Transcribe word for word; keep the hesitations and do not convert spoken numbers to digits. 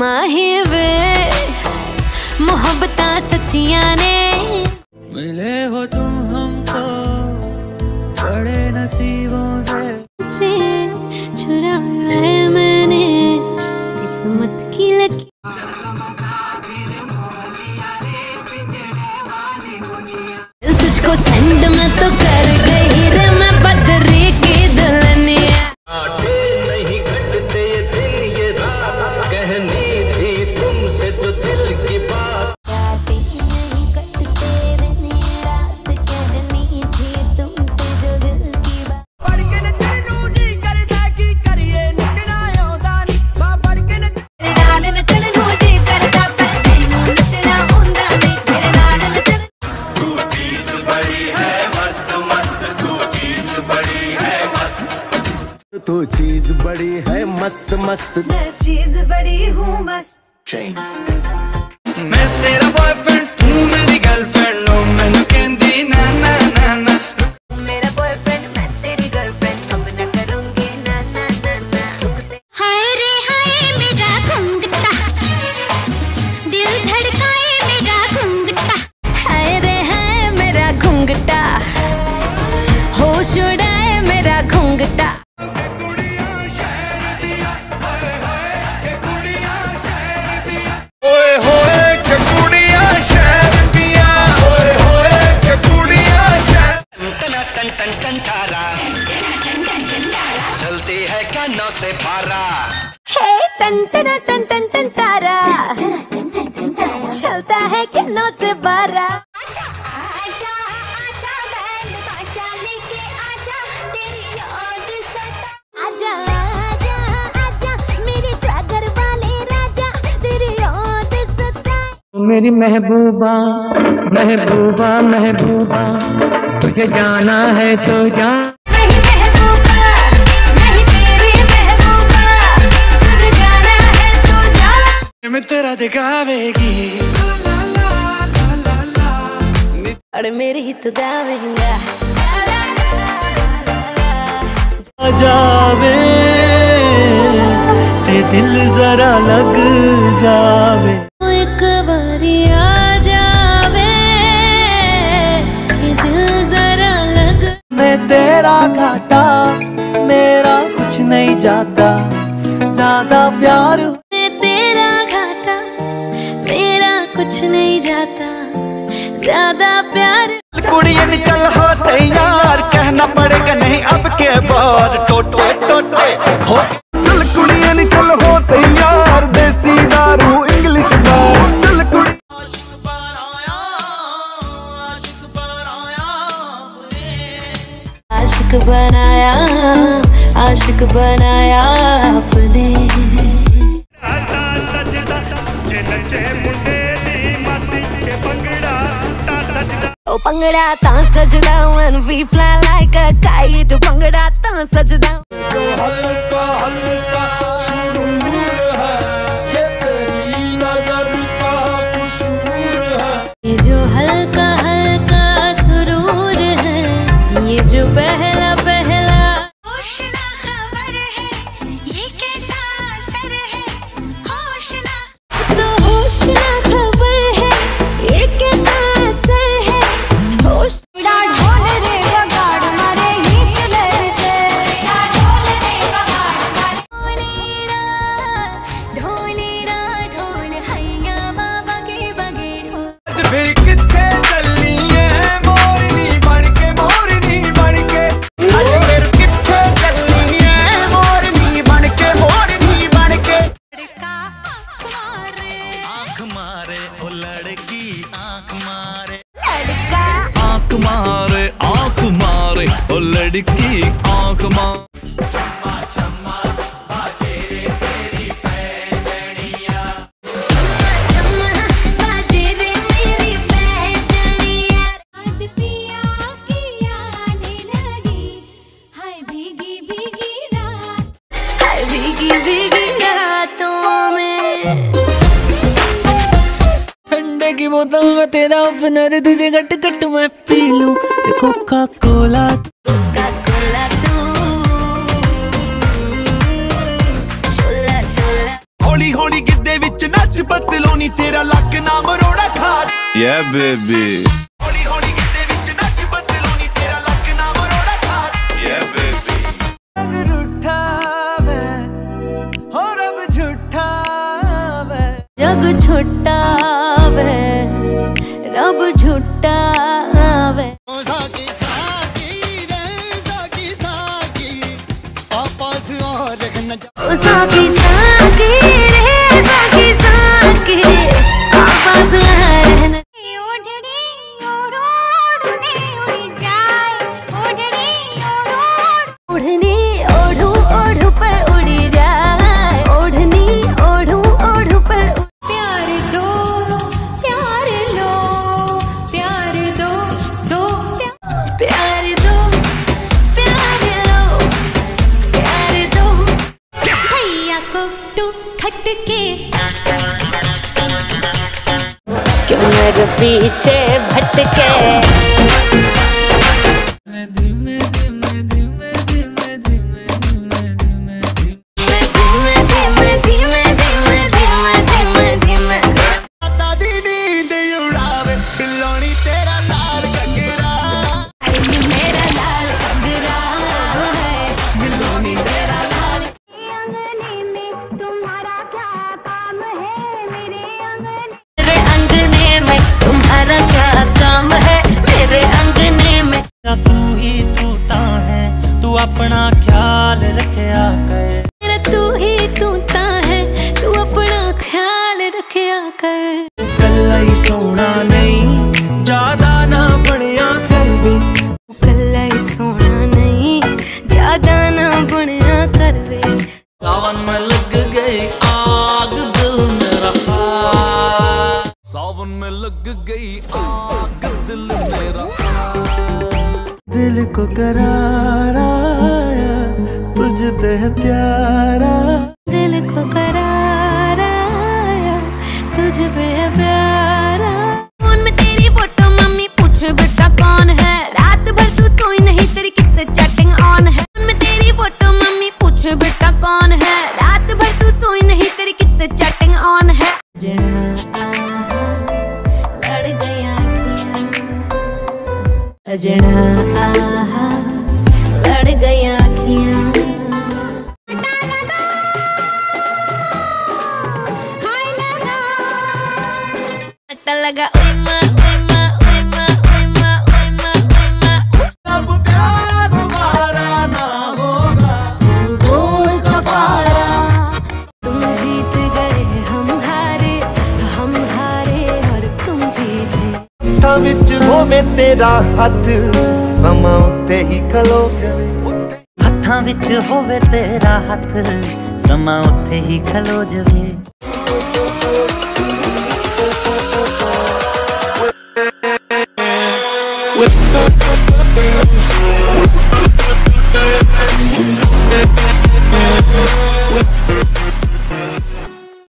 माही वे मोहब्बता सच्चिया ने मिले हो तुम हमको बड़े नसीबों से, से चुराए मैंने किस्मत की लकी। तुझको सेंड में तो कर गई रे मैं बदरी की दुल्हनिया। तू चीज बड़ी है मस्त मस्त, मैं चीज बड़ी हूँ मस्त। मैं तेरा बॉयफ्रेंड तू मेरी गर्लफ्रेंड, नो मैंने कहती ना ना ना ना। मेरा बॉयफ्रेंड मैं तेरी गर्लफ्रेंड, अब ना करूँगी ना ना ना ना। हाय रे हाय मेरा घूंघटा, दिल धड़काए मेरा घूंघटा। हाय रे हाय मेरा घूंघटा, होश उड़ाए मेरा घूंघटा। चलती है कानों से पारा, हे टन टन टन टन टन तारा, चलता है कानों से पारा। मेरी महबूबा महबूबा महबूबा, तुझे जाना है तो जा। नहीं महबूबा, नहीं तेरी महबूबा, तुझे जाना है तो जा। मैं तेरा दिखावेगी ला ला ला ला ला, और मेरी ही तो गावेगा ला ला जावे। ते दिल जरा लग जावे, तेरा घाटा मेरा कुछ नहीं जाता ज्यादा प्यार। तेरा घाटा मेरा कुछ नहीं जाता ज्यादा प्यार। कुड़िया निकल हो तैयार, कहना पड़ेगा नहीं अब के बार टोटे टोटे हो। चल कुड़िया निकल हो तैयार, देसी दारू इंग्लिश बार। चल कुड़िया आशिक बनाया, आशिक बनाया अपने। ओ पंगड़ा ता सजदा, when we fly like a kite, पंगड़ा ता सजदा। हल्का हल्का सुरूर है ये तेरी नजर का कुसूर है, ये जो हल्का हल्का सुरूर है, ये जो पहला पहला होशना खबर है, ये कैसा असर है होशना। तो होशना खबर है, ये कैसा असर है होश। ढोल रे बगाड़ मारे ही कलर से, ढोल रे बगाड़ मारे। ढोलेरा ढोलेरा ढोल हैया बाबा के बगे ढोल। फिर कितने चलनी है मोरनी बन के, मोरनी बन के। आज फिर कितने चलनी है मोरनी बन के, मोरनी बन के। लड़का मारे आंख मारे, ओ लड़की आंख मारे। लड़का आंख मारे आंख मारे, ओ लड़की आंख मारे। चम्मा चम्मा बाजे रे तेरी की बोतल में तेरा ओपनर तुझे घट घट मैं पी लूं कोका कोला। होली होली गिद्धे विच नच पतलो नी तेरा लक ना मरोड़ा खा या बेबी। होली होली गिद्धे विच नच पतलो नी तेरा लक ना मरोड़ा खा या बेबी। अगर उठावे हो रब झूठा जग झूठा वे रब झूठा वे। साकी साकी रे साकी साकी आपस और न ओ साकी साकी रे साकी साकी आपस और न ओढ़ड़ी ओढ़ोड़ने उड़ जाए ओढ़ड़ी ओढ़ोड़ ओढ़नी ओढ़ू ओढ़ू पर उड़ी जाए ओढ़नी ओढ़ू ओढ़ू पर। क्यों मेरे पीछे भटके मैं धीमे धीमे धीमे धीमे धीमे धीमे धीमे धीमे धीमे धीमे धीमे धीमे माता दी नींद उड़ावे पिलोनी तेरा लाल घगरा मेरा लाल घगरा पिलोनी तेरा लाल। अंगने में तुम्हारा क्या काम है मेरे अंगने तुम्हारा क्या काम है मेरे अंगने में। तू ही तू ता है तू अपना ख्याल रखया कर मेरा तू ही तू ता है तू अपना ख्याल रखया कर। कल्ला ही सोना नहीं ज्यादा ना बनया कर वे कल्ला ही सोना नहीं ज्यादा ना बनया कर वे। सावन में लग गई आग दिल मेरा सावन में लग गई आग दिल मेरा दिल को करारा आया तुझ पे है प्यारा दिल को करारा आया तुझ पे है प्यारा। फोन में तेरी फोटो मम्मी पूछे बेटा कौन है रात भर तू सोई नहीं तेरी किससे चैटिंग ऑन है। फोन में तेरी फोटो मम्मी पूछे बेटा कौन है रात भर तू सोई नहीं तेरी किससे चैटिंग ऑन है। जहाँ आहा लड़ गई आँखियाँ जहाँ आहा लड़ गई आँखियाँ। पता लगा ओए माँ ओए माँ ओए माँ ओए माँ ओए माँ ओए माँ तब प्यार तुम्हारा ना होगा भूल कफारा। तुम जीत गए हम हारे हम हारे और तुम जीते। ता विच होवे तेरा हथ समा उत्ते ही खलो जावे हत्थां विच होवे तेरा हथ समा उत्ते ही खलो जावे। With the